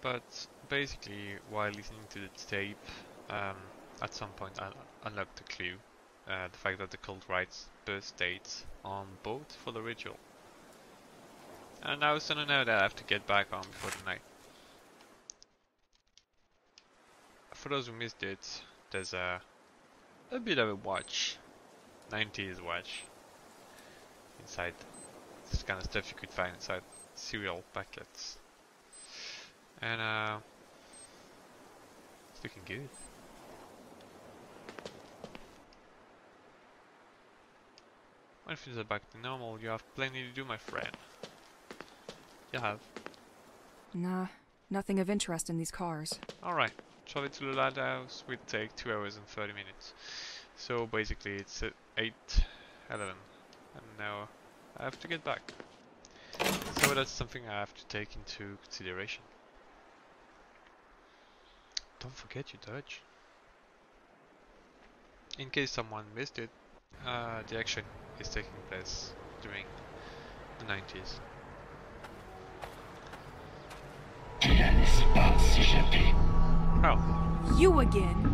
But basically, while listening to the tape, at some point I unlocked the clue, the fact that the cult writes birth dates on both for the ritual. And I also know that I have to get back on before the night. For those who missed it, there's a bit of a watch, 90s watch, inside. This kind of stuff you could find inside cereal packets. And it's looking good. When things are back to normal, you have plenty to do, my friend. You have. Nah, nothing of interest in these cars. Alright, travel to the lighthouse will take 2 hours and 30 minutes. So basically it's at 8:11. And now I have to get back. So that's something I have to take into consideration. Don't forget your Dutch. In case someone missed it, the action is taking place during the 90s. Oh. You again?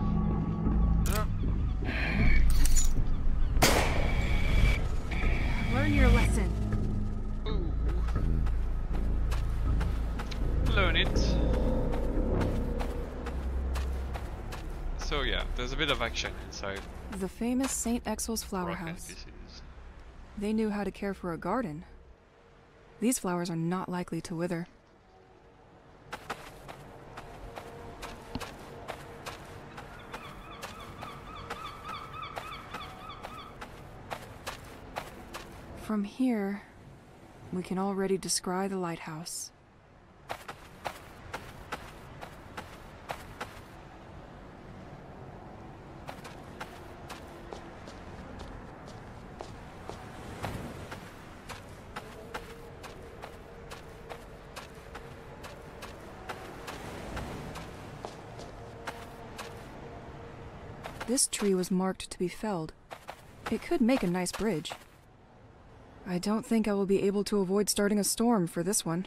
Learn your lesson. Ooh. Learn it. So yeah, there's a bit of action inside. The famous St. Exel's Flower House. They knew how to care for a garden. These flowers are not likely to wither. From here, we can already descry the lighthouse. This tree was marked to be felled. It could make a nice bridge. I don't think I will be able to avoid starting a storm for this one.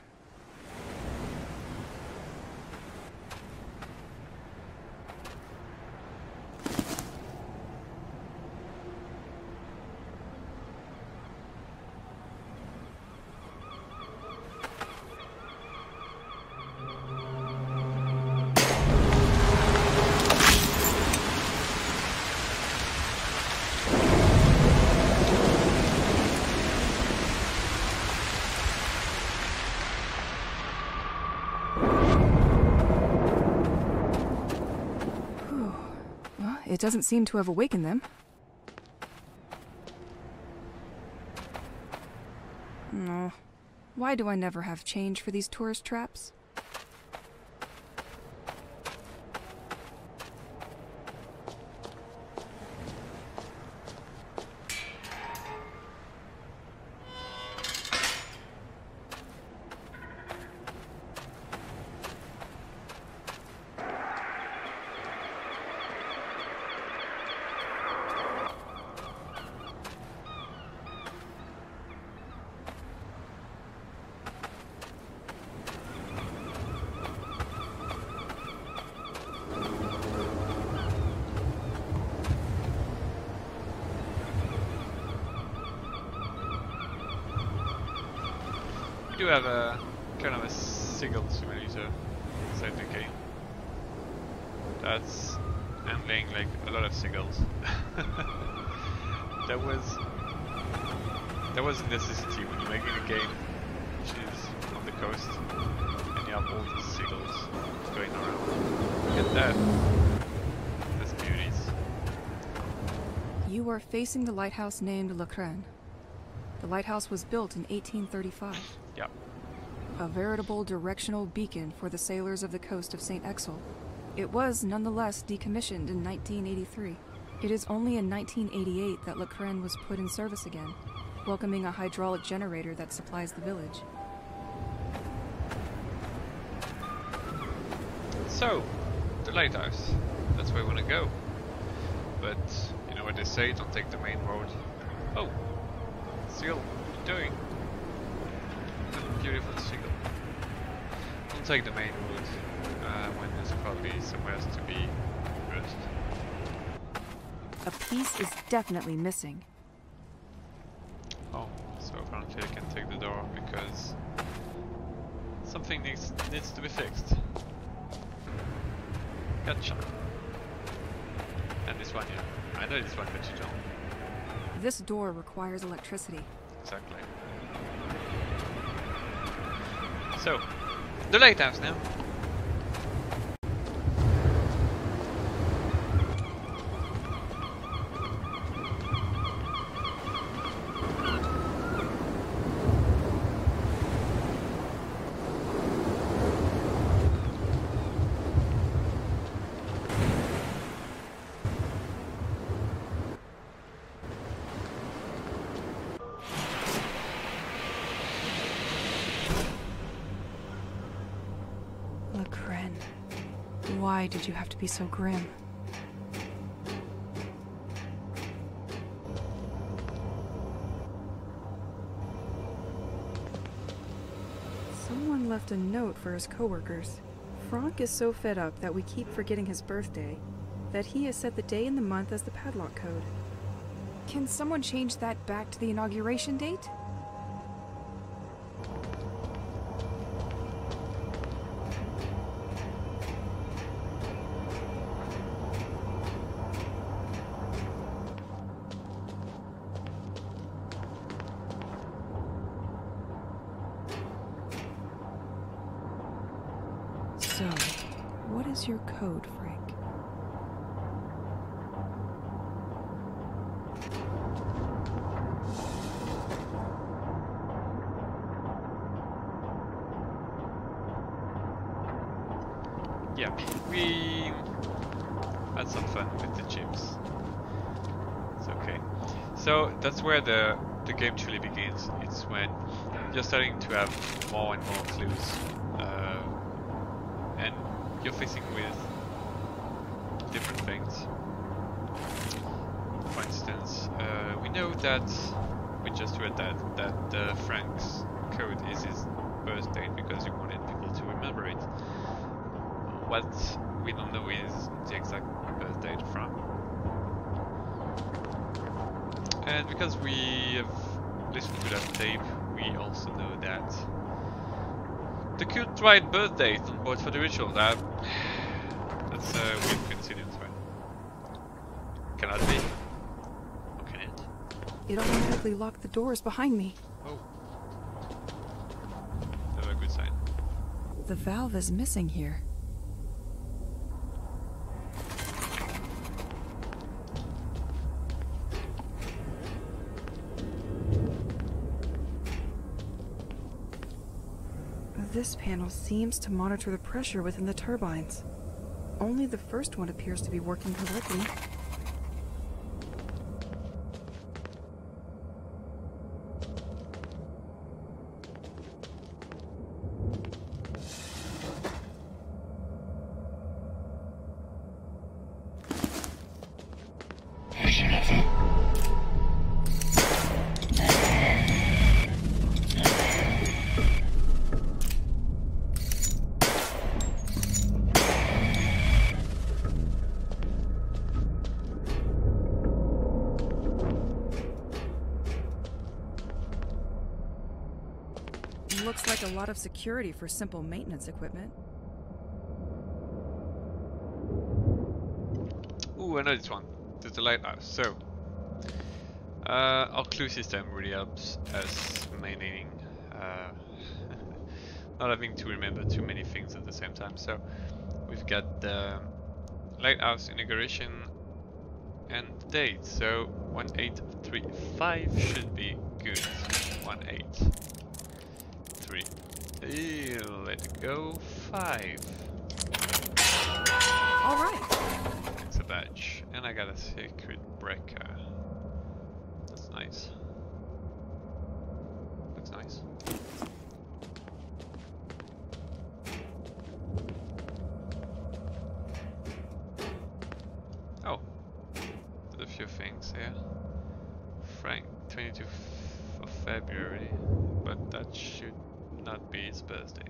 It doesn't seem to have awakened them. No. Why do I never have change for these tourist traps? We do have a kind of a single simulator inside the game that's handling like a lot of seagulls. That was a necessity when you're making a game which is on the coast and you have all these seagulls going around. Look at that. That's beauties. You are facing the lighthouse named La Crâne. The lighthouse was built in 1835. Yep. A veritable directional beacon for the sailors of the coast of St. Exel. It was nonetheless decommissioned in 1983. It is only in 1988 that La Crenne was put in service again, welcoming a hydraulic generator that supplies the village. So, the lighthouse. That's where I want to go. But, you know what they say, don't take the main road. Oh, seal, what are you doing? Beautiful seagull. In take the main route when there's probably somewhere else to be first. A piece is definitely missing. Oh, so apparently I can take the door because something needs to be fixed. Gotcha. And this one here. I know this one, but you don't. This door requires electricity. Exactly. So, the lighthouse now. Why did you have to be so grim? Someone left a note for his coworkers. Franck is so fed up that we keep forgetting his birthday, that he has set the day and the month as the padlock code. Can someone change that back to the inauguration date? So, what is your code, Franck? Yep, we had some fun with the chips. It's okay. So that's where the game truly begins. It's when you're starting to have more and more clues. You're facing with different things. For instance, we know that we just read that Frank's code is his birthday because he wanted people to remember it. What we don't know is the exact birth date from. And because we have listened to that tape, we also know that the cute right birth date on board for the ritual. That's a weird coincidence, right? Cannot be. Okay. It automatically locked the doors behind me. Oh. That's a good sign. The valve is missing here. This panel seems to monitor the pressure within the turbines. Only the first one appears to be working correctly. Looks like a lot of security for simple maintenance equipment. Ooh, I know this one. There's a lighthouse. So, our clue system really helps us maintaining, not having to remember too many things at the same time. So, we've got the lighthouse inauguration and date. So, 1835 should be good. 18 3. Let's go 5. All right. It's a badge, and I got a secret breaker. That's nice. Looks nice. Oh, there's a few things here. Franck, 22th of February, but that should not be his birthday.